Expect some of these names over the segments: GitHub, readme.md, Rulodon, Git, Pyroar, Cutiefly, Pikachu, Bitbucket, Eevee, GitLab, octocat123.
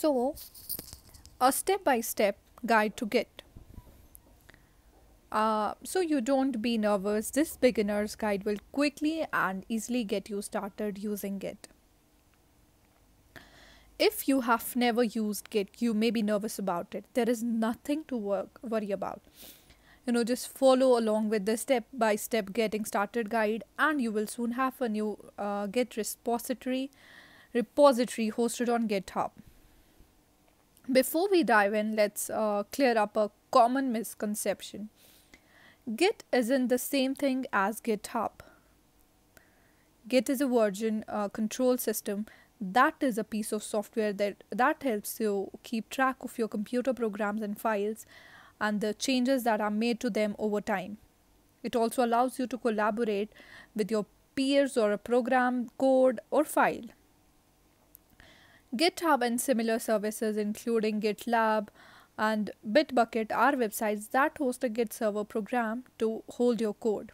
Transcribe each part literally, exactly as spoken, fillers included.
So, a step-by-step guide to Git. Uh, so you don't be nervous, this beginner's guide will quickly and easily get you started using Git. If you have never used Git, you may be nervous about it. There is nothing to work, worry about. You know, just follow along with the step-by-step getting started guide and you will soon have a new uh, Git repository, repository hosted on GitHub. Before we dive in, let's uh, clear up a common misconception. Git isn't the same thing as GitHub. Git is a version uh, control system that is a piece of software that, that helps you keep track of your computer programs and files and the changes that are made to them over time. It also allows you to collaborate with your peers or a program, code, or file. GitHub and similar services including GitLab and Bitbucket are websites that host a Git server program to hold your code.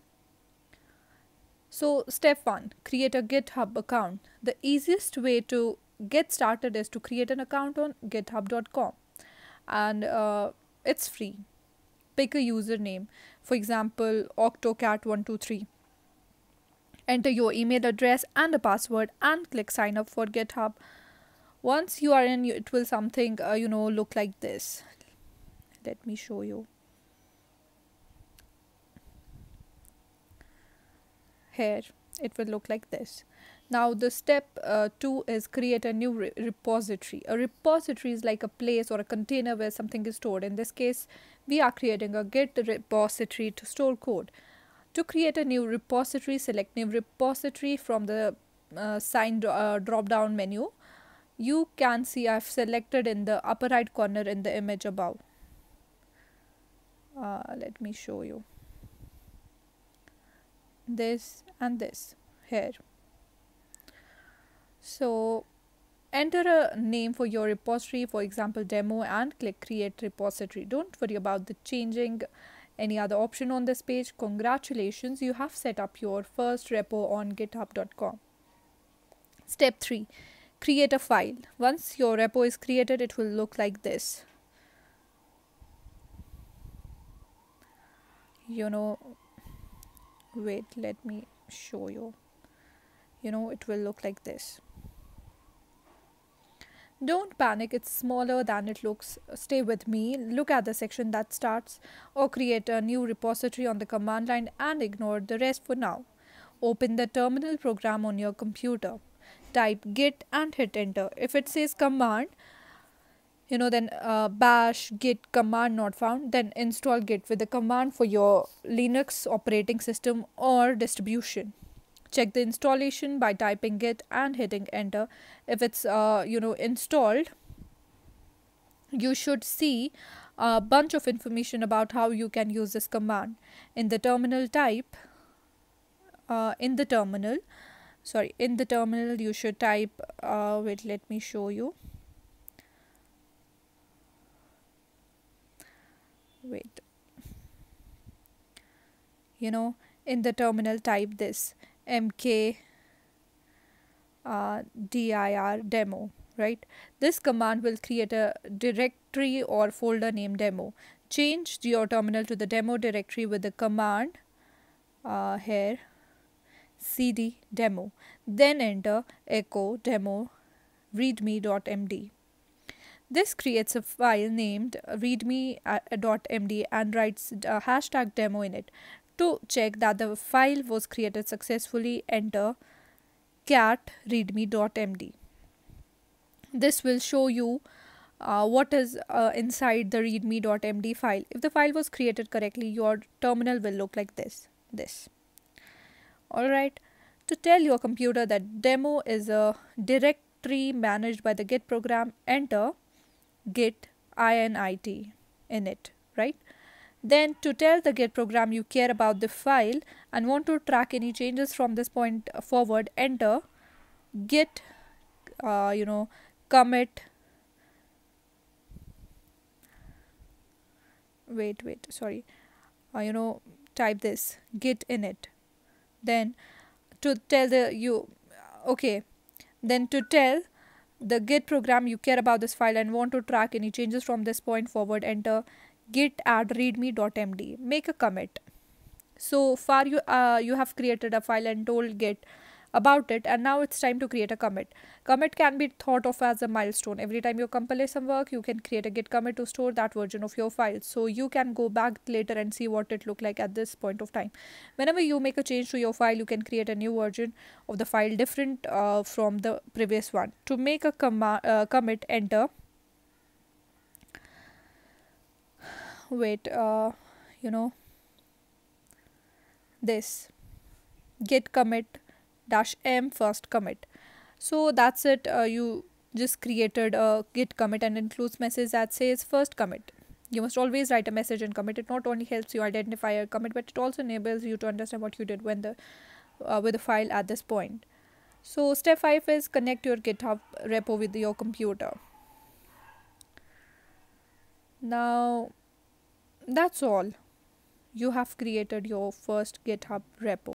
So step one. Create a GitHub account. The easiest way to get started is to create an account on github dot com and uh, it's free. Pick a username, for example octocat one two three. Enter your email address and a password and click sign up for GitHub. Once you are in, it will something, uh, you know, look like this. Let me show you. Here, it will look like this. Now, the step uh, two is create a new re repository. A repository is like a place or a container where something is stored. In this case, we are creating a Git repository to store code. To create a new repository, select new repository from the uh, sign uh, drop-down menu. You can see I've selected in the upper right corner in the image above. Uh, let me show you. This and this here. So enter a name for your repository, for example demo, and click create repository. Don't worry about the changing any other option on this page. Congratulations, you have set up your first repo on github dot com. Step three. Create a file. Once your repo is created, it will look like this. You know, wait, let me show you. You know, it will look like this. Don't panic, it's smaller than it looks. Stay with me. Look at the section that starts or create a new repository on the command line and ignore the rest for now. Open the terminal program on your computer. Type git and hit enter. If it says command, you know, then uh, bash git command not found, then install git with the command for your Linux operating system or distribution. Check the installation by typing git and hitting enter. If it's, uh, you know, installed, you should see a bunch of information about how you can use this command. In the terminal type, uh, in the terminal, Sorry, in the terminal you should type, uh, wait, let me show you. Wait. You know, in the terminal type this, mk uh, dir demo, right? This command will create a directory or folder named demo. Change your terminal to the demo directory with the command uh, here. cd demo, then enter echo demo readme dot m d. This creates a file named readme dot m d and writes uh, hashtag demo in it. To check that the file was created successfully, enter cat readme dot m d. This will show you uh, what is uh, inside the readme dot m d file. If the file was created correctly, your terminal will look like this. this. Alright, to tell your computer that demo is a directory managed by the Git program, enter git init in it, right? Then to tell the Git program you care about the file and want to track any changes from this point forward, enter git, uh, you know, commit, wait, wait, sorry, uh, you know, type this, git init. Then to tell the you okay then to tell the Git program, you care about this file and want to track any changes from this point forward, enter git add readme.md, make a commit. So far you uh, you have created a file and told Git about it, and now it's time to create a commit. Commit can be thought of as a milestone. Every time you compile some work, you can create a Git commit to store that version of your file, so you can go back later and see what it looked like at this point of time. Whenever you make a change to your file, you can create a new version of the file different uh, from the previous one. To make a uh, commit, enter wait uh, you know this git commit dash m first commit. So that's it. Uh, you just created a git commit and includes message that says first commit. You must always write a message in commit. It not only helps you identify a commit, but it also enables you to understand what you did when the uh, with the file at this point. So step five is connect your GitHub repo with your computer. Now that's all. You have created your first GitHub repo.